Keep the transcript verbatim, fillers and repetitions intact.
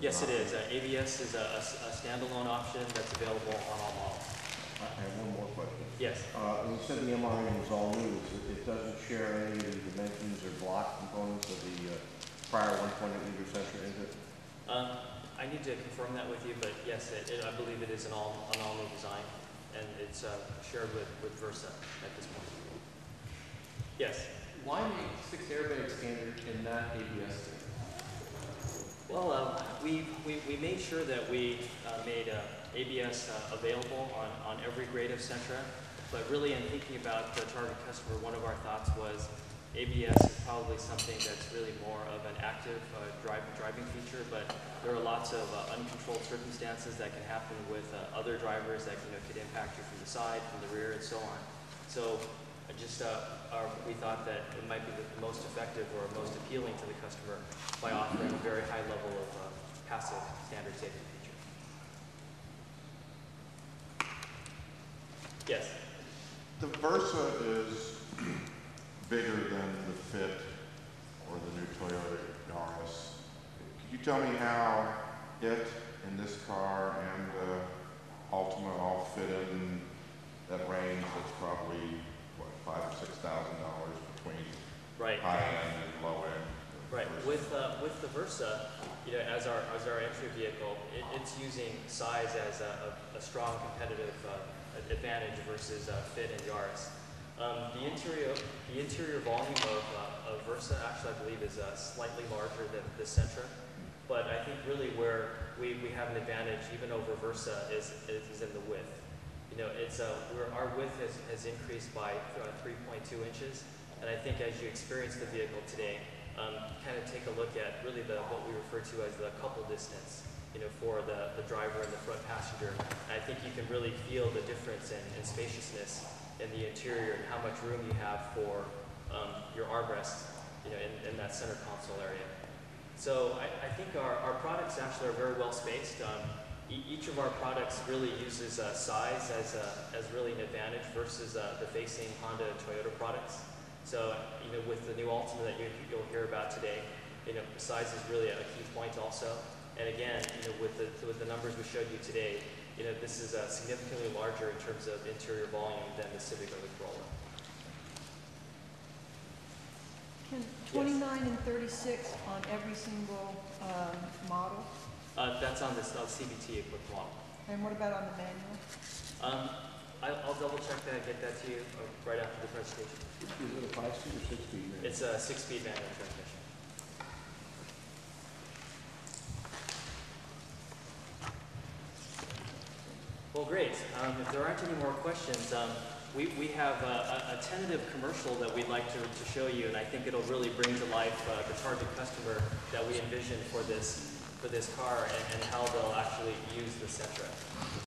Yes, it is. Uh, A B S is a, a, a standalone option that's available on all models. I have one more question. Yes. Uh, you said the M R M is all new. It, it doesn't share any of the dimensions or block components of the uh, prior one point eight liter Sentra, is it? Uh, I need to confirm that with you, but yes, it, it, I believe it is an all an all new design, and it's uh, shared with with Versa at this point. Yes. Why make six airbag standard and not A B S standard? Well, uh, we, we, we made sure that we uh, made uh, A B S uh, available on, on every grade of Sentra, but really in thinking about the target customer, one of our thoughts was A B S is probably something that's really more of an active uh, drive, driving feature, but there are lots of uh, uncontrolled circumstances that can happen with uh, other drivers that you know, could impact you from the side, from the rear, and so on. So uh, just uh, our, we thought that it might be the most effective or most appealing to the customer by offering a very high level of uh, passive standard safety feature. Yes? The Versa is bigger than the Fit or the new Toyota Yaris. Could you tell me how it and this car and the uh, Altima all fit in that range that's probably, what, five or six thousand dollars between right. high end and low end? Right. With uh, with the Versa, you know, as our as our entry vehicle, it, it's using size as a, a, a strong competitive uh, advantage versus uh, Fit and Yaris. Um, the interior the interior volume of, uh, of Versa actually, I believe, is uh, slightly larger than the Sentra. But I think really where we, we have an advantage even over Versa is is in the width. You know, it's uh, where our width has, has increased by uh, three point two inches, and I think as you experience the vehicle today. Um, kind of take a look at really the, what we refer to as the couple distance, you know, for the, the driver and the front passenger. And I think you can really feel the difference in, in spaciousness in the interior and how much room you have for um, your armrests, you know, in, in that center console area. So I, I think our, our products actually are very well spaced. Um, e each of our products really uses uh, size as, a, as really an advantage versus uh, the facing Honda and Toyota products. So, you know, with the new Altima that you, you'll hear about today, you know, size is really a key point also. And again, you know, with the, with the numbers we showed you today, you know, this is uh, significantly larger in terms of interior volume than the Civic or the Corolla. Can twenty-nine yes. and thirty-six on every single uh, model? Uh, that's on the uh, C V T equipped model. And what about on the manual? Um, I'll, I'll double check that and get that to you right after the presentation. Is it a five-speed or six-speed manual? It's a six-speed manual transmission. Well, great. Um, if there aren't any more questions, um, we, we have a, a, a tentative commercial that we'd like to, to show you, and I think it'll really bring to life uh, the target customer that we envision for this, for this car and, and how they'll actually use the Sentra.